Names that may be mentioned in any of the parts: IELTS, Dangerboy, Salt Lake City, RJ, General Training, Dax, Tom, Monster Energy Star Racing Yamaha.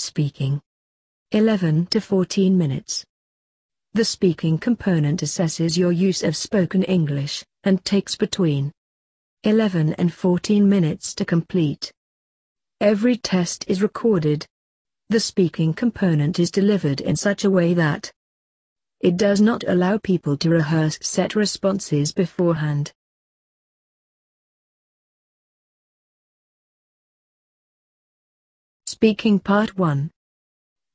Speaking. 11 to 14 minutes. The speaking component assesses your use of spoken English, and takes between 11 and 14 minutes to complete. Every test is recorded. The speaking component is delivered in such a way that it does not allow people to rehearse set responses beforehand. Speaking Part 1.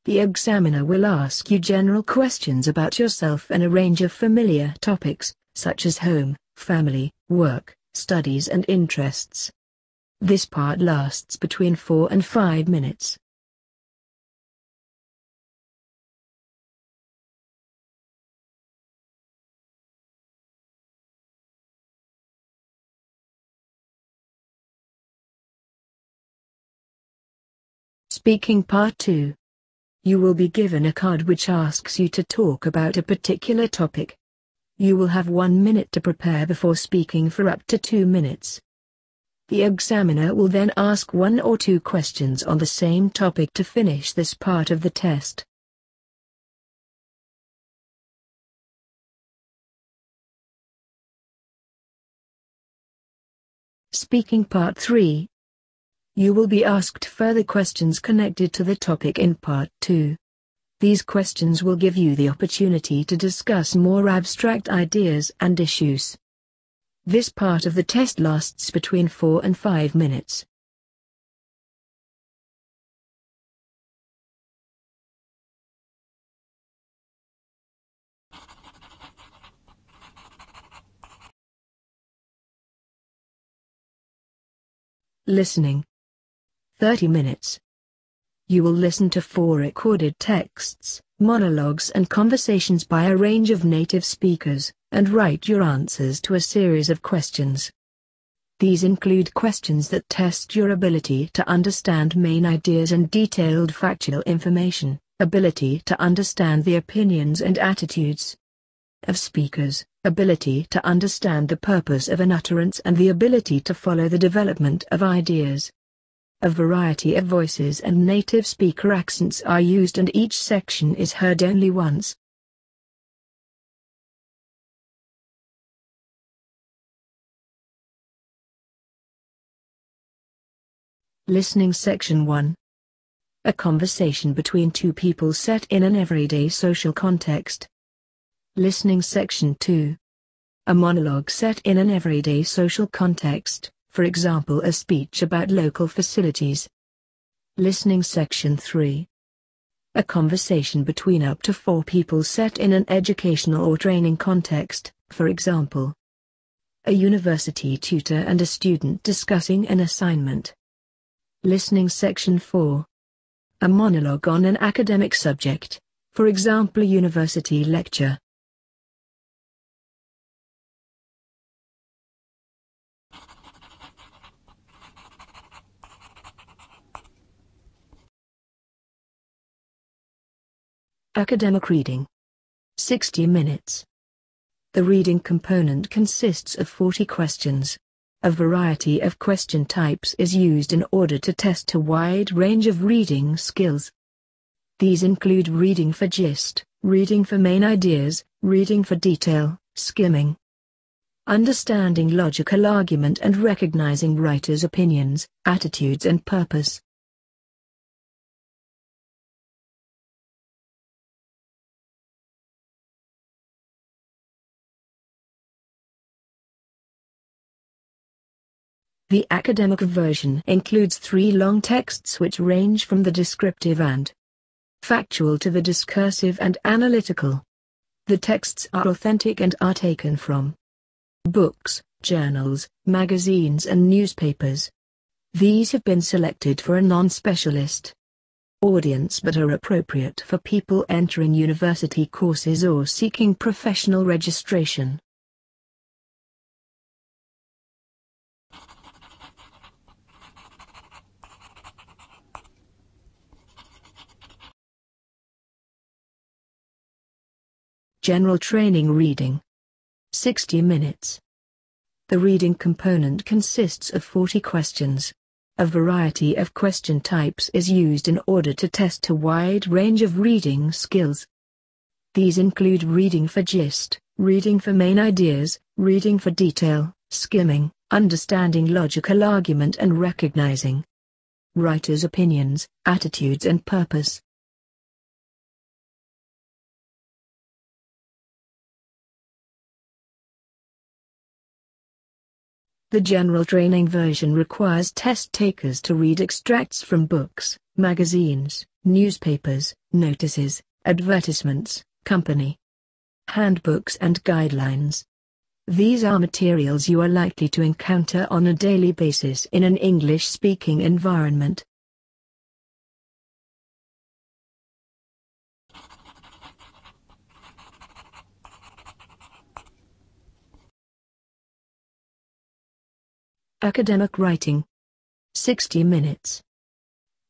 The examiner will ask you general questions about yourself and a range of familiar topics, such as home, family, work, studies and interests. This part lasts between 4 and 5 minutes. Speaking Part 2. You will be given a card which asks you to talk about a particular topic. You will have 1 minute to prepare before speaking for up to 2 minutes. The examiner will then ask 1 or 2 questions on the same topic to finish this part of the test. Speaking Part 3. You will be asked further questions connected to the topic in Part 2. These questions will give you the opportunity to discuss more abstract ideas and issues. This part of the test lasts between 4 and 5 minutes. Listening. 30 minutes. You will listen to 4 recorded texts, monologues and conversations by a range of native speakers, and write your answers to a series of questions. These include questions that test your ability to understand main ideas and detailed factual information, ability to understand the opinions and attitudes of speakers, ability to understand the purpose of an utterance and the ability to follow the development of ideas. A variety of voices and native speaker accents are used and each section is heard only once. Listening Section 1. A conversation between 2 people set in an everyday social context. Listening Section 2. A monologue set in an everyday social context. For example, a speech about local facilities. Listening Section 3. A conversation between up to 4 people set in an educational or training context, for example, a university tutor and a student discussing an assignment. Listening Section 4. A monologue on an academic subject, for example, a university lecture. Academic reading. 60 minutes. The reading component consists of 40 questions. A variety of question types is used in order to test a wide range of reading skills. These include reading for gist, reading for main ideas, reading for detail, skimming, understanding logical argument and recognizing writers' opinions, attitudes and purpose. The academic version includes 3 long texts which range from the descriptive and factual to the discursive and analytical. The texts are authentic and are taken from books, journals, magazines and newspapers. These have been selected for a non-specialist audience but are appropriate for people entering university courses or seeking professional registration. General training reading. 60 minutes. The reading component consists of 40 questions. A variety of question types is used in order to test a wide range of reading skills. These include reading for gist, reading for main ideas, reading for detail, skimming, understanding logical argument and recognizing writers' opinions, attitudes and purpose. The general training version requires test takers to read extracts from books, magazines, newspapers, notices, advertisements, company handbooks and guidelines. These are materials you are likely to encounter on a daily basis in an English-speaking environment. Academic writing. 60 minutes.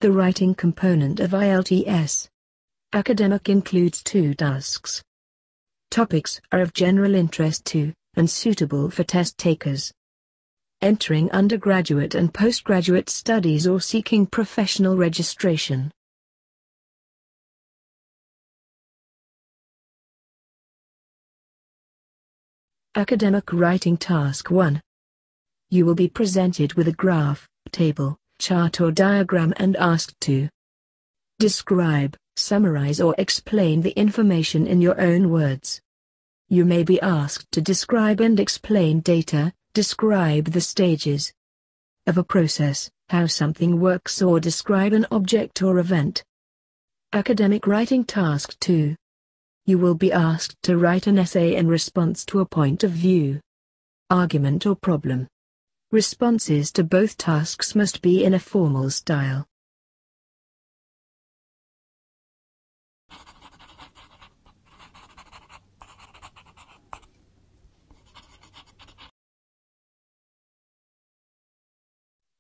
The writing component of IELTS. Academic includes two tasks. Topics are of general interest to, and suitable for test takers entering undergraduate and postgraduate studies or seeking professional registration. Academic writing task 1. You will be presented with a graph, table, chart or diagram and asked to describe, summarize or explain the information in your own words. You may be asked to describe and explain data, describe the stages of a process, how something works or describe an object or event. Academic writing task 2. You will be asked to write an essay in response to a point of view, argument or problem. Responses to both tasks must be in a formal style.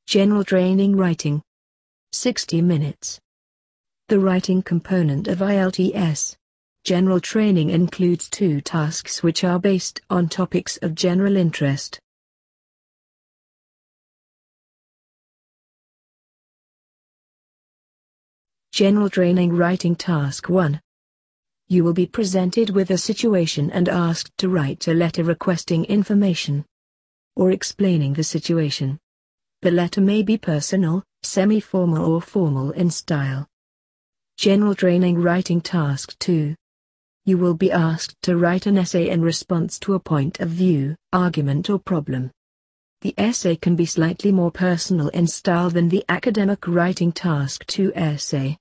General training writing. 60 minutes. The writing component of IELTS. General training includes two tasks which are based on topics of general interest. General training writing task 1. You will be presented with a situation and asked to write a letter requesting information or explaining the situation. The letter may be personal, semi-formal or formal in style. General training writing task 2. You will be asked to write an essay in response to a point of view, argument or problem. The essay can be slightly more personal in style than the academic writing task 2 essay.